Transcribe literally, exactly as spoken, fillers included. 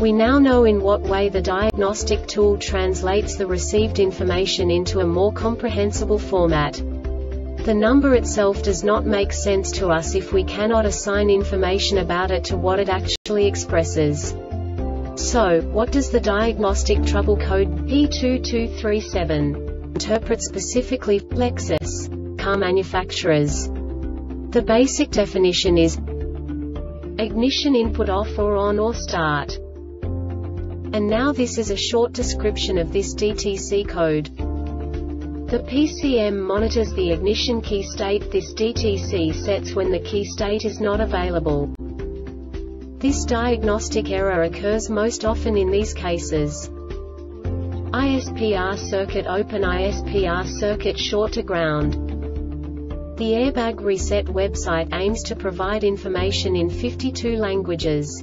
We now know in what way the diagnostic tool translates the received information into a more comprehensible format. The number itself does not make sense to us if we cannot assign information about it to what it actually expresses. So, what does the diagnostic trouble code P two two three seven interpret specifically for Lexus car manufacturers? The basic definition is ignition input off or on or start. And now this is a short description of this D T C code. The P C M monitors the ignition key state. This D T C sets when the key state is not available. This diagnostic error occurs most often in these cases: I S P R circuit open, I S P R circuit short to ground. The Airbag Reset website aims to provide information in fifty-two languages.